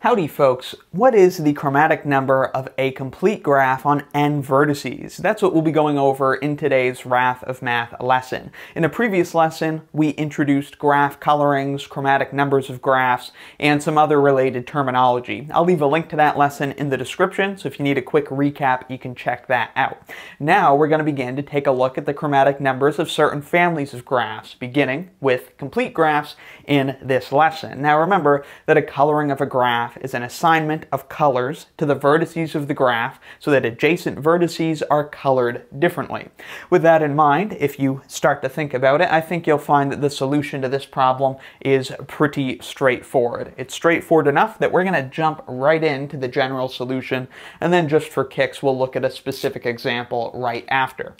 Howdy folks, what is the chromatic number of a complete graph on n vertices? That's what we'll be going over in today's Wrath of Math lesson. In a previous lesson, we introduced graph colorings, chromatic numbers of graphs, and some other related terminology. I'll leave a link to that lesson in the description, so if you need a quick recap, you can check that out. Now we're going to begin to take a look at the chromatic numbers of certain families of graphs, beginning with complete graphs in this lesson. Now remember that a coloring of a graph is an assignment of colors to the vertices of the graph so that adjacent vertices are colored differently. With that in mind, if you start to think about it, I think you'll find that the solution to this problem is pretty straightforward. It's straightforward enough that we're going to jump right into the general solution, and then just for kicks, we'll look at a specific example right after.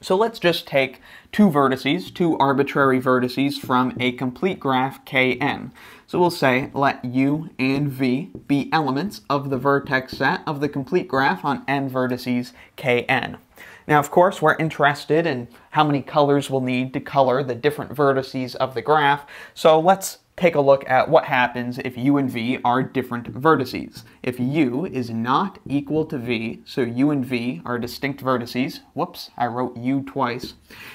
So let's just take two vertices, two arbitrary vertices from a complete graph Kn. So we'll say let u and v be elements of the vertex set of the complete graph on n vertices Kn. Now, of course, we're interested in how many colors we'll need to color the different vertices of the graph. So let's take a look at what happens if u and v are different vertices. If u is not equal to v, so u and v are distinct vertices. Whoops, I wrote u twice.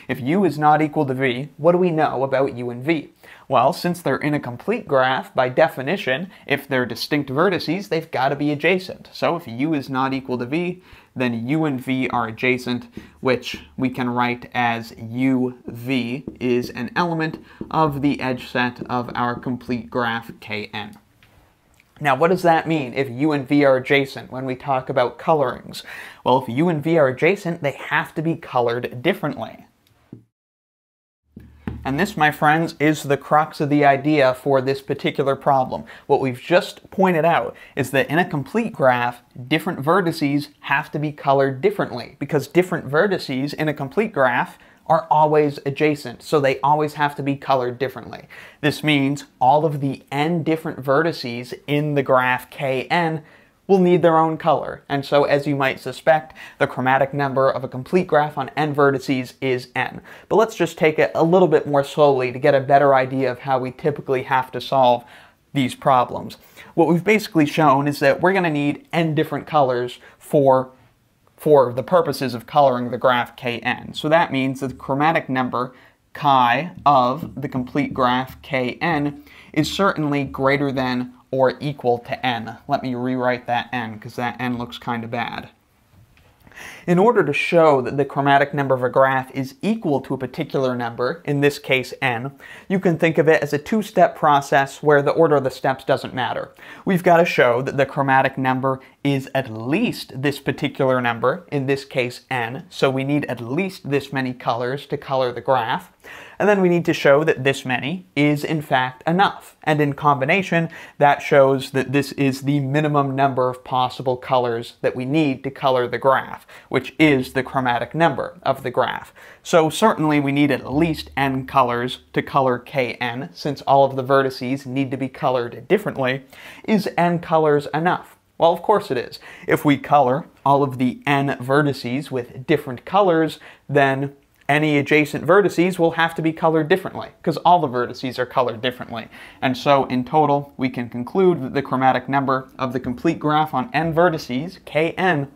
If u is not equal to v, what do we know about u and v? Well, since they're in a complete graph, by definition, if they're distinct vertices, they've got to be adjacent. So if u is not equal to v, then u and v are adjacent, which we can write as uv is an element of the edge set of our complete graph Kn. Now, what does that mean if u and v are adjacent when we talk about colorings? Well, if u and v are adjacent, they have to be colored differently. And this, my friends, is the crux of the idea for this particular problem. What we've just pointed out is that in a complete graph, different vertices have to be colored differently, because different vertices in a complete graph are always adjacent, so they always have to be colored differently. This means all of the n different vertices in the graph Kn will need their own color, and so as you might suspect, the chromatic number of a complete graph on n vertices is n. But let's just take it a little bit more slowly to get a better idea of how we typically have to solve these problems. What we've basically shown is that we're going to need n different colors for the purposes of coloring the graph Kn. So that means that the chromatic number chi of the complete graph Kn is certainly greater than or equal to n. Let me rewrite that n, because that n looks kind of bad. In order to show that the chromatic number of a graph is equal to a particular number, in this case n, you can think of it as a two-step process where the order of the steps doesn't matter. We've got to show that the chromatic number is at least this particular number, in this case n, so we need at least this many colors to color the graph. And then we need to show that this many is in fact enough. And in combination, that shows that this is the minimum number of possible colors that we need to color the graph, which is the chromatic number of the graph. So certainly we need at least n colors to color Kn, since all of the vertices need to be colored differently. Is n colors enough? Well, of course it is. If we color all of the n vertices with different colors, then any adjacent vertices will have to be colored differently, because all the vertices are colored differently. And so in total, we can conclude that the chromatic number of the complete graph on n vertices, Kn,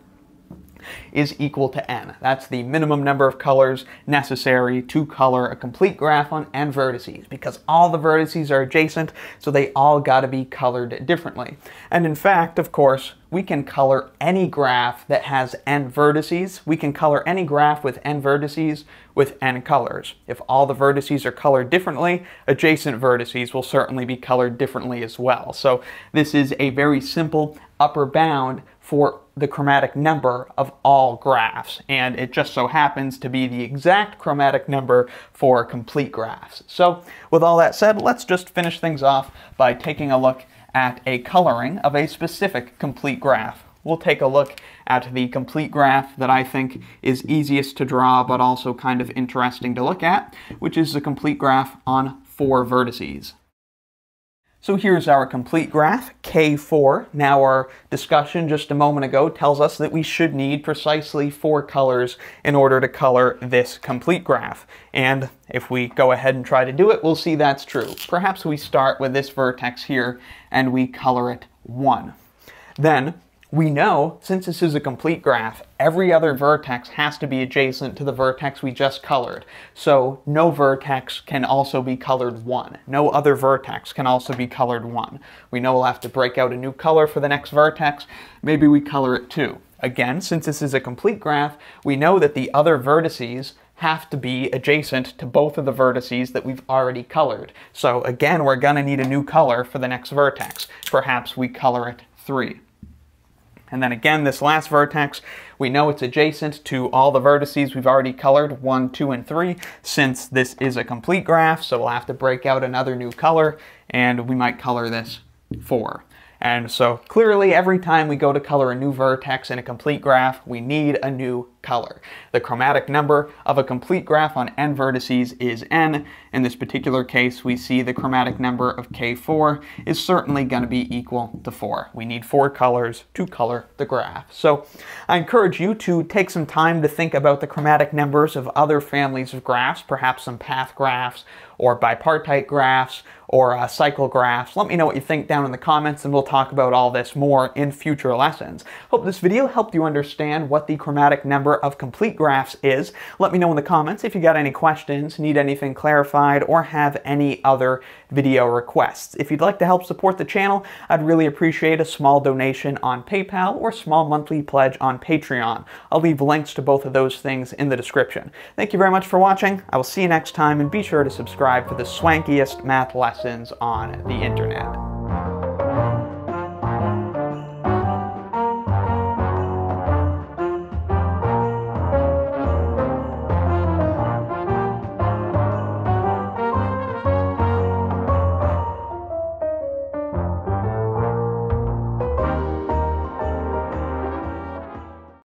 is equal to n. That's the minimum number of colors necessary to color a complete graph on n vertices, because all the vertices are adjacent, so they all got to be colored differently. And in fact, of course, we can color any graph that has n vertices. We can color any graph with n vertices with n colors. If all the vertices are colored differently, adjacent vertices will certainly be colored differently as well. So this is a very simple upper bound for the chromatic number of all graphs, and it just so happens to be the exact chromatic number for complete graphs. So with all that said, let's just finish things off by taking a look at a coloring of a specific complete graph. We'll take a look at the complete graph that I think is easiest to draw but also kind of interesting to look at, which is the complete graph on 4 vertices. So here's our complete graph, K4. Now our discussion just a moment ago tells us that we should need precisely 4 colors in order to color this complete graph. And if we go ahead and try to do it, we'll see that's true. Perhaps we start with this vertex here and we color it 1. Then we know, since this is a complete graph, every other vertex has to be adjacent to the vertex we just colored. So no vertex can also be colored 1. No other vertex can also be colored 1. We know we'll have to break out a new color for the next vertex. Maybe we color it 2. Again, since this is a complete graph, we know that the other vertices have to be adjacent to both of the vertices that we've already colored. So again, we're gonna need a new color for the next vertex. Perhaps we color it 3. And then again, this last vertex, we know it's adjacent to all the vertices we've already colored, 1, 2, and 3, since this is a complete graph, so we'll have to break out another new color, and we might color this 4. And so clearly, every time we go to color a new vertex in a complete graph, we need a new color. The chromatic number of a complete graph on n vertices is n. In this particular case, we see the chromatic number of K4 is certainly going to be equal to 4. We need 4 colors to color the graph. So I encourage you to take some time to think about the chromatic numbers of other families of graphs, perhaps some path graphs or bipartite graphs or cycle graphs. Let me know what you think down in the comments, and we'll talk about all this more in future lessons. Hope this video helped you understand what the chromatic number of complete graphs is. Let me know in the comments if you got any questions, need anything clarified, or have any other video requests. If you'd like to help support the channel, I'd really appreciate a small donation on PayPal or a small monthly pledge on Patreon. I'll leave links to both of those things in the description. Thank you very much for watching. I will see you next time, and be sure to subscribe for the swankiest math lessons on the internet.